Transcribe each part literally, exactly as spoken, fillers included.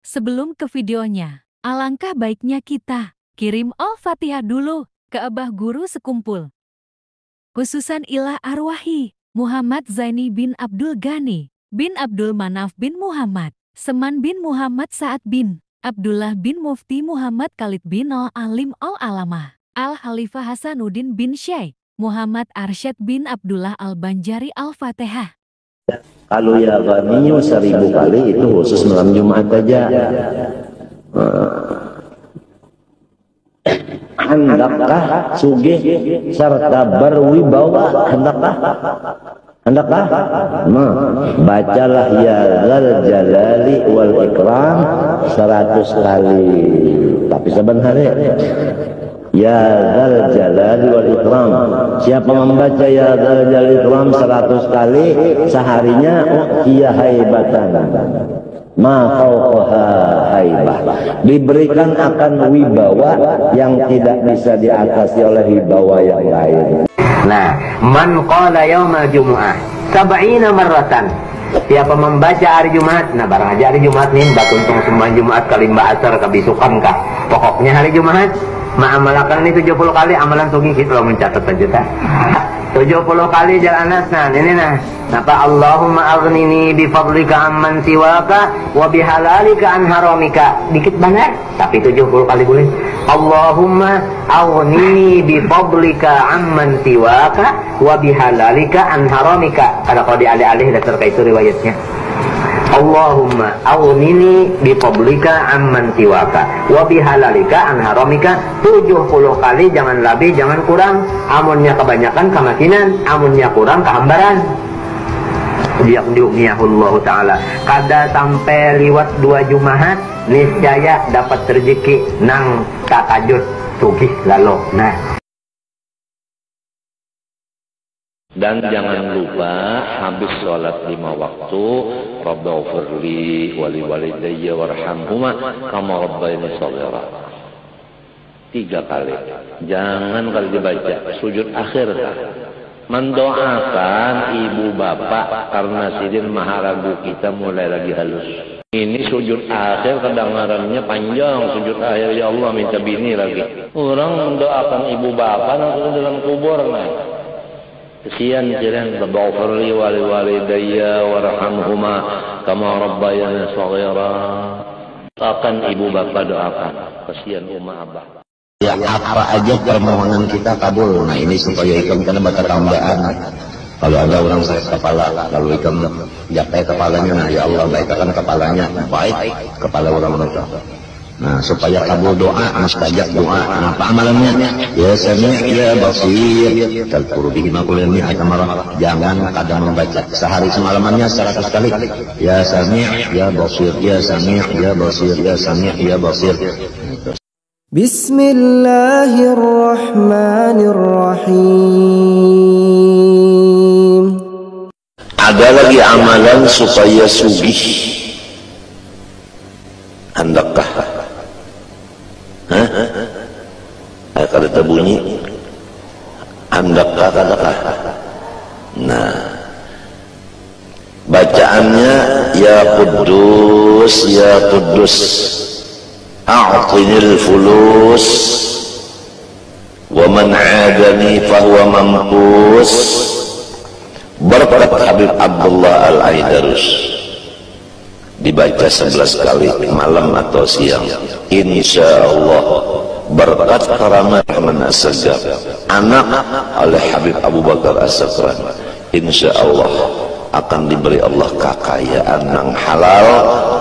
Sebelum ke videonya, alangkah baiknya kita kirim Al-Fatihah dulu ke Abah Guru Sekumpul. Khususan ilah arwahi Muhammad Zaini bin Abdul Ghani bin Abdul Manaf bin Muhammad, Seman bin Muhammad Sa'ad bin Abdullah bin Mufti Muhammad Khalid bin Al-Alim Al-Alamah Al-Khalifah Hasanuddin bin Syekh Muhammad Arsyad bin Abdullah Al-Banjari. Al-Fatihah. Kalau ya Ghaniyu seribu kali itu khusus malam Jumat aja. Hendakkah sugih serta berwibawa? Hendakkah? Hendakkah? Nah, bacalah ya Dzal Jalali wal Ikram seratus kali. Tapi sebenarnya ya Dzal Jalali wal Ikram, siapa membaca ya Dzal Jalali wal Ikram seratus kali seharinya, iya haibatan ma fauqaha haibah, diberikan akan wibawa yang tidak bisa diatasi oleh wibawa yang lain. Nah, man qala yaumal jumu'ah sab'ina marratan, siapa membaca hari Jumat, nah barang aja hari Jumat nih, mbak untung semua Jumat kali mbak asar kebisukan kah, pokoknya hari Jumat ma'amalakan ini tujuh puluh kali amalan sungi, kita lo mencatat aja ta. tujuh puluh kali jalan asnan ini nah. Napa Allahumma aghnini bi fadlika amman siwaka wa bi halalika an haramika. Dikit banget tapi tujuh puluh kali boleh. Allahumma aghnini bi fadlika amman siwaka wa bi halalika an haramika. Ada kalau dialih-alih dasar kayak itu riwayatnya. Allahumma aghnini bi fadlika amman siwaka wa bi halalika an haramika, tujuh puluh kali, jangan lebih jangan kurang. Amunnya kebanyakan kemakinan, amunnya kurang kehambaran. Diakdiumiyahullah ta'ala, kada sampai liwat dua jumahat niscaya dapat rezeki nang takajud sugih lalu. Nah, dan jangan lupa habis sholat lima waktu, Rabbaghfirli wali walidayya warhamhuma kama rabbayani shaghira, tiga kali. Jangan kali dibaca sujud akhir, mendoakan ibu bapak karena sidin maharagu kita mulai lagi halus. Ini sujud akhir kedengarannya panjang, sujud akhir ya Allah minta bini lagi. Orang mendoakan ibu bapak langsung dalam kubur naik. Kesian jiran Rabbaghfirli wa liwalidayya warhamhuma kama rabbayani shaghira. Akan ibu bapak doakan. Kesian Uma Abah. Ya apa aja permohonan kita kabul. Nah ini supaya ikan karena baca tambahan. Kalau ada orang sakit kepala lalu ikan japai kepalanya, nah ya Allah baikkan kepalanya, baik kepala orang itu. Nah, supaya kabul doa, mustajab doa. Nah, apa amalannya? Ya Sami' ya Basir. Tadkur bihi ma kullu min atamara. Jangan kadang membaca sehari semalamannya seratus kali. Ya Sami' ya Basir, ya Sami' ya Basir, ya Sami' ya Basir. Bismillahirrahmanirrahim. Ada lagi amalan supaya sugih. Hendakkah? Hah? Kada terbunyi. Hendakkah kadakah? Nah, bacaannya ya Quddus ya Quddus, a'tinil fulus wa man 'adani fa huwa mamkus, berkat Habib Abdullah Al Aidarus, dibaca sebelas kali malam atau siang, insya Allah berkat Abdurrahman Assegaf, anak oleh Habib Abu Bakar As-Sakran, insya Allah akan diberi Allah kekayaan yang halal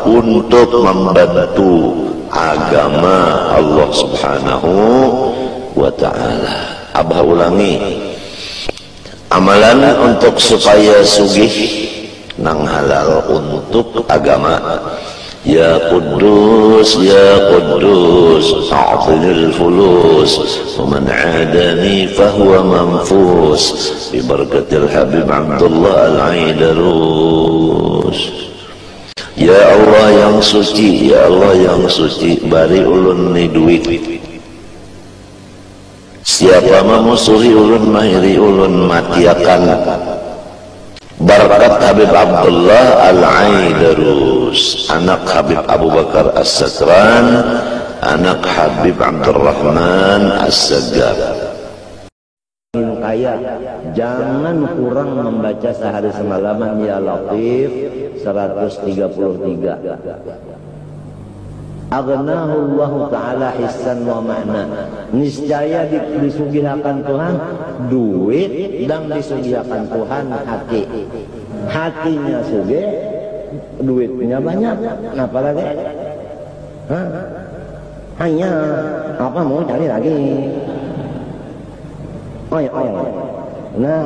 untuk membantu agama Allah Subhanahu wa Ta'ala. Abah ulangi, amalan untuk supaya sugih nang halal untuk agama. Ya Quddus ya Quddus, a'tinil fulus wa man 'adani fa huwa manfus, bi barakatil Habib Abdullah Al Aidarus. Ya Allah yang suci, ya Allah yang suci, bari ulun ni duit, siapa memusuhi ulun mahiri ulun matiakan. Berkat Habib Abdullah Al Aidarus, anak Habib Abu Bakar As-Sakran, anak Habib Abdurrahman Assegaf. Kaya, jangan kurang membaca sehari semalaman ya Latif seratus tiga puluh tiga. Aghnahullahu taala hissan wa ma'na. Niscaya disugihakan Tuhan duit dan disugihakan Tuhan hati. Hatinya sugih, duitnya banyak. Kenapa lagi? Hah? Hanya apa mau cari lagi? Oh ya, oh ya. Nah,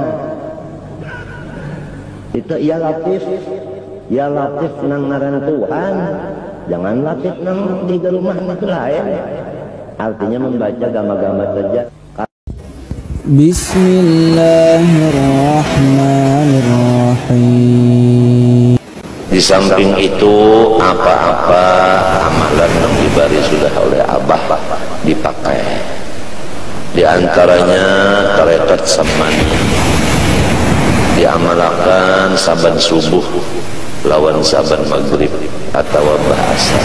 itu ya Latif, ya Latif nang ngaran Tuhan. Jangan Latif nang di rumah itu lain. Artinya membaca gambar-gambar saja. Bismillahirrahmanirrahim. Di samping itu apa-apa amalan yang diberi sudah oleh Abah dipakai. Di antaranya tarekat Samani diamalkan saban subuh lawan saban maghrib atau bahasa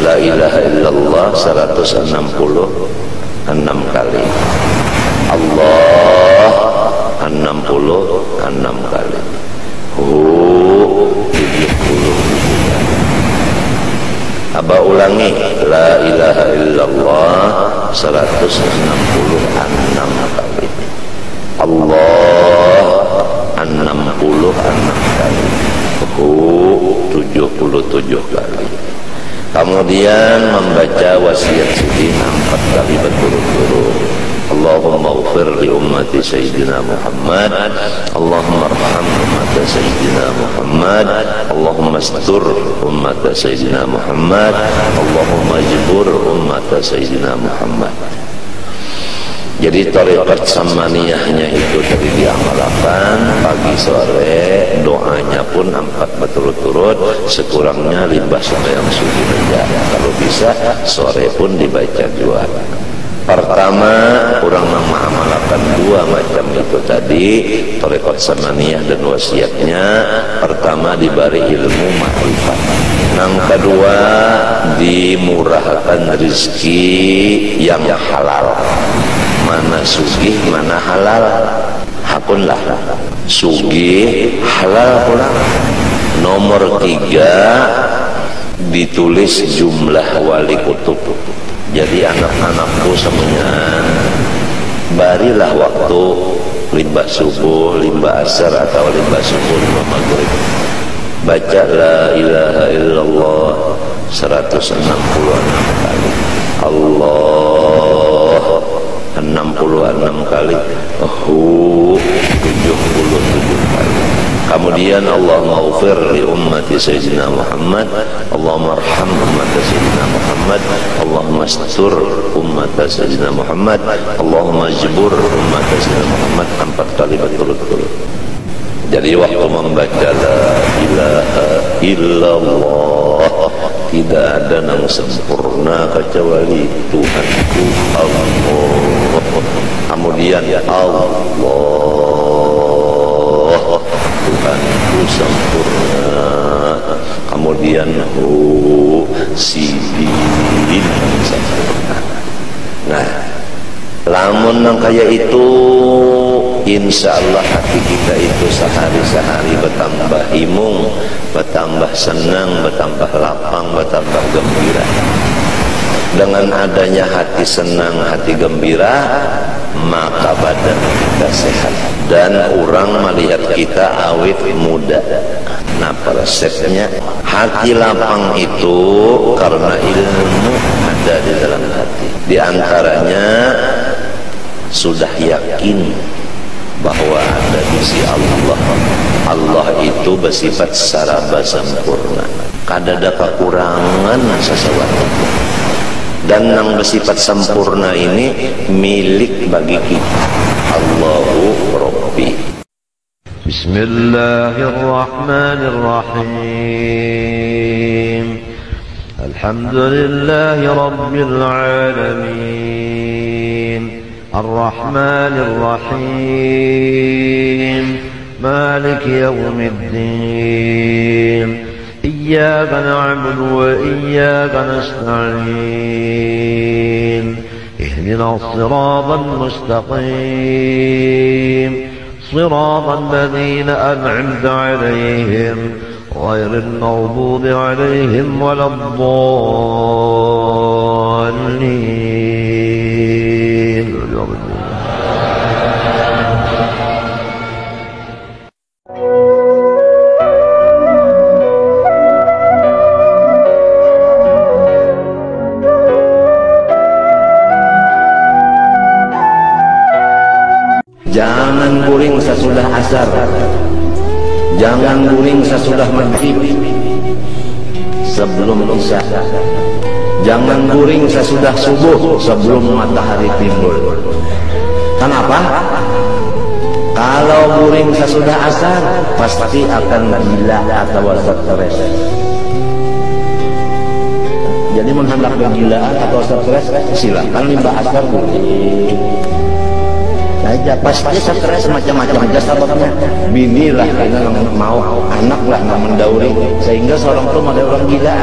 la ilaha illallah seratus enam puluh enam kali, Allah enam puluh enam kali, hu tujuh puluh. Abah ulangi, la ilaha illallah seratus enam puluh enam kali, Allah enam puluh enam kali, hu tujuh puluh tujuh kali. Kemudian membaca wasiat Sayyidina empat kali berturut-turut. Allahumma ighfir li ummati Sayyidina Muhammad, Allahumma arham ummata Sayyidina Muhammad, Allahumma astur ummata Sayyidina Muhammad, Allahumma jibur ummata Sayyidina Muhammad. Jadi tarekat Samaniyahnya itu tadi diamalkan pagi sore, doanya pun empat berturut-turut, sekurangnya limbah sampai yang suci saja. Kalau bisa sore pun dibaca dua. Pertama, kurang mengamalkan dua macam itu tadi, tarekat Samaniyah dan wasiatnya. Pertama diberi ilmu ma'rifat. Yang kedua dimurahkan rezeki yang halal. Mana sugih, mana halal. Hapunlah sugih, halal pula. Nomor tiga ditulis jumlah wali kutub. Jadi anak-anakku semuanya, barilah waktu limbah subuh, limbah asar atau limbah subuh, limbah maghrib, baca la ilaha illallah seratus enam puluh enam kali, Allah enam puluh enam kali, hu tujuh puluh tujuh kali. Kemudian Allahumma ighfir li ummati Sayyidina Muhammad, Allahumma arham ummata Sayyidina Muhammad, Allahumma astur ummata Sayyidina Muhammad, Allahumma jibur ummata Sayyidina Muhammad, empat kali berturut-turut. Jadi waktu membaca la ilaha illallah tidak ada yang sempurna kecuali Tuhanku Allah. Kemudian Allah Tuhanku sempurna. Kemudian hu sidin sempurna. Nah, lamun yang kaya itu insya Allah hati kita itu sehari-sehari bertambah imung, bertambah senang, bertambah lapang, bertambah gembira. Dengan adanya hati senang, hati gembira, maka badan kita sehat. Dan orang melihat kita awet muda. Nah, resepnya hati lapang itu karena ilmu ada di dalam hati. Di antaranya sudah yakin bahwa ada di sisi Allah. Allah itu bersifat saraba sempurna. Kadada kekurangan sesuatu. Dan yang bersifat sempurna ini milik bagi kita. Allahu Rabbi. Bismillahirrahmanirrahim. Alhamdulillahi Rabbil Alamin. Ar-Rahmanir Rahim, مالك يوم الدين إياك نعبد وإياك نستعين اهدنا الصراط المستقيم صراط الذين أنعمت عليهم غير المغضوب عليهم ولا الضالين. Jangan guring sesudah asar, jangan guring sesudah maghrib sebelum isya, jangan guring sesudah subuh sebelum matahari timbul. Kenapa? Kalau guring sesudah asar pasti akan gila atau stres. Jadi menghendak kegilaan atau stres silakan limbah asar guring. Aja pasti stres macam-macam aja sebabnya. Bini lah karena mau, anak lah nggak mendauri, sehingga seorang itu ada orang gila.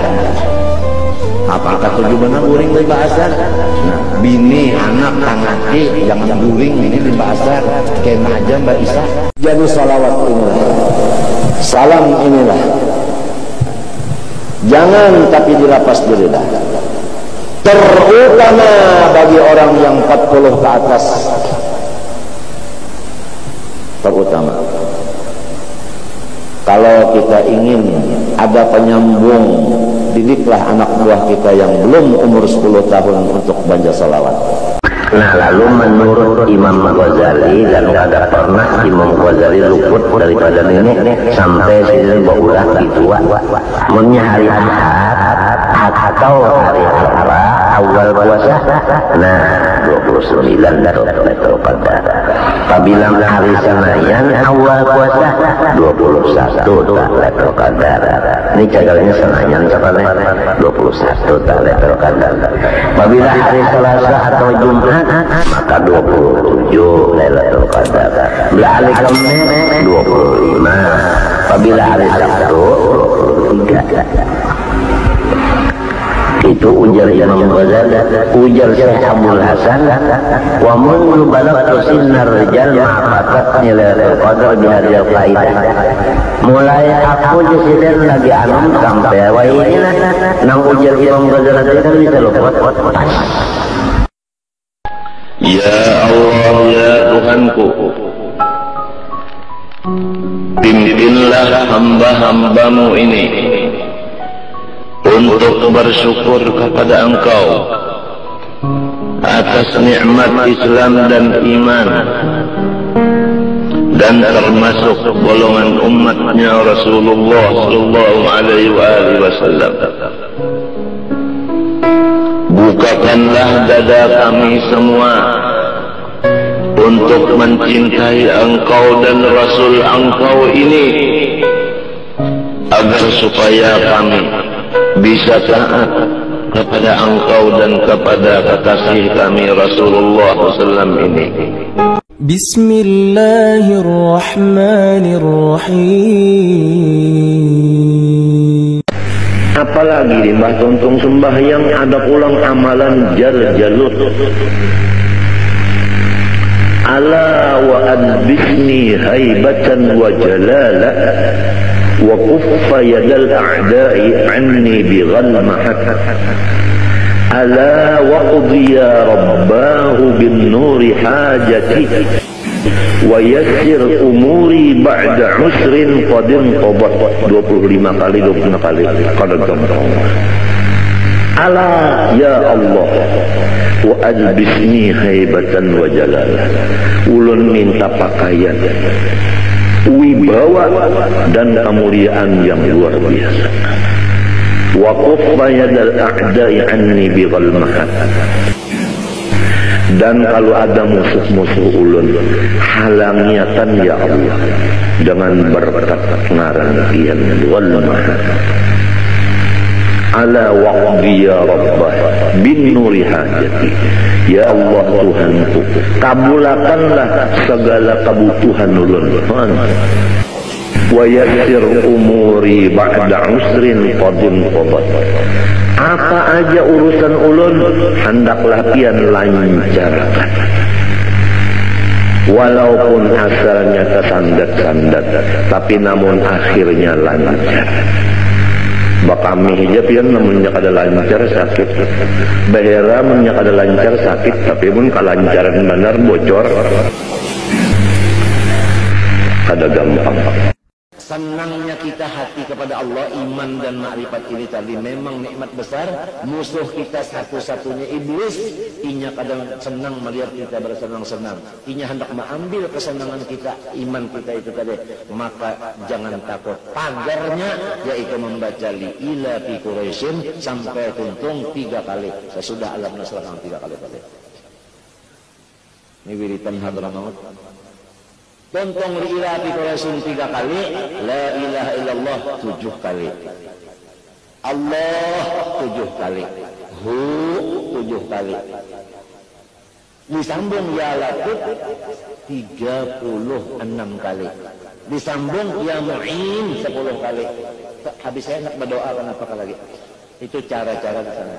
Apakah tujuannya guring di pasar? Nah, bini, anak, tangaki yang guring ini di pasar, kena aja Mbak Isa. Jadi salawat inilah, salam inilah. Jangan tapi dilapas di lidah. Terutama bagi orang yang empat puluh ke atas. Terutama kalau kita ingin ada penyambung, didiklah anak buah kita yang belum umur sepuluh tahun untuk baca salawat. Nah, lalu menurut Imam Ghazali, dan tidak pernah Imam Ghazali luput daripada nenek sampai sini baulah gitu. Mennya hari Ahad atau hari Selasa awal puasa, nah dua puluh sembilan atau atau pada apabila hari Senayan awal puasa dua puluh satu Lailatul Qadar. Ini cagalnya Senayan sampai dua puluh satu Lailatul Qadar. Apabila hari Selasa atau Jumat maka dua puluh tujuh Lailatul Qadar. Bila hari Kamis dua puluh lima. Apabila hari Sabtu dua puluh tiga. Itu ujar Imam Ghazali, ujar Syekh Abdul Hasan, wa mundu balagtu sinna rijal ma'afatni Lailatul Qadar bihari al-qaidah. Mulai aku disiden lagi anum sampai wa inilah nang ujar Imam Ghazali kan bisa luput. Ya Allah, ya Tuhanku, pimpinlah hamba-hambamu ini untuk bersyukur kepada Engkau atas nikmat Islam dan iman, dan termasuk golongan umatnya Rasulullah Sallallahu Alaihi Wasallam. Bukakanlah dada kami semua untuk mencintai Engkau dan Rasul Engkau ini, agar supaya kami bisa taat kepada Engkau dan kepada kekasih kami Rasulullah sallallahu alaihi wasallam ini. Bismillahirrahmanirrahim. Apalagi di mbah tuntung sembahyang ada pulang amalan jar-jalut. Ala wa adbisni haibatan wa jalala wa kuffa yadal a'da'i anni bighalmahat ala wa qudhiya rabbahu bin nuri hajati wa yassir umuri ba'da usrin qadin qabat. Dua puluh lima kali dua puluh lima kali qadin qabat. Ala ya Allah wa ajbisni haibatan wa jalalah, ulun minta pakaian wibawa dan kemuliaan yang luar biasa. Wa quffa yadal a'da'i anni bighalmahat, dan kalau ada musuh-musuh ulun halangiatan ya Allah dengan berkat ngaran kian wal mahat. ala wa'udhi ya Rabbah bin nuri hajati. Ya Allah Tuhanku, kabulakanlah segala kebutuhan ulun. Wa yassir umuri ba'da usrin qadin qabat. Apa aja urusan ulun hendaklah pian lancarkan, walaupun asalnya kesandat-sandat tapi namun akhirnya lancar. Bakami hijab yang namunnya kada lancar sakit, bahera namunnya kada lancar sakit, tapi pun kalancaran benar bocor kada gampang. Senangnya kita hati kepada Allah, iman dan makrifat ini tadi memang nikmat besar. Musuh kita satu-satunya iblis. Inya kadang senang melihat kita bersenang-senang. Inya hendak mengambil kesenangan kita, iman kita itu tadi. Maka jangan takut. Pagarnya yaitu membaca li ila fi Quraisyin sampai tuntung tiga kali. Sesudah alam nasrah tiga kali tadi. Ini wiritan Hadramaut. Tuntung li'ila fi Quraisyin tiga kali, la ilaha illallah tujuh kali, Allah tujuh kali, hu tujuh kali, disambung ya Latif tiga puluh enam kali, disambung ya Mu'in sepuluh kali. Habisnya nak berdoa kenapa lagi? Itu cara-cara di sana.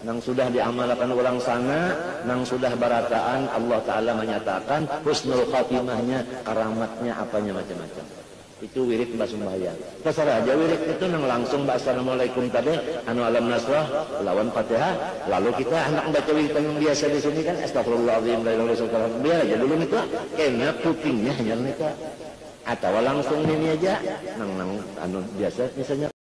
Nang sudah diamalkan ulang sana, nang sudah barataan, Allah Ta'ala menyatakan husnul khatimahnya, karamatnya, apanya macam-macam. Itu wirid Mbak Sumbayang. Terserah aja wirid itu nang langsung Mbak Assalamualaikum tadi, anu alam nasrah, lawan Fatihah. Lalu kita anak baca wirid yang biasa di sini kan, astagfirullahaladzim, biar aja dulu nikah, enak putingnya hanya nikah. Atau langsung ini aja, nang nang anu biasa misalnya.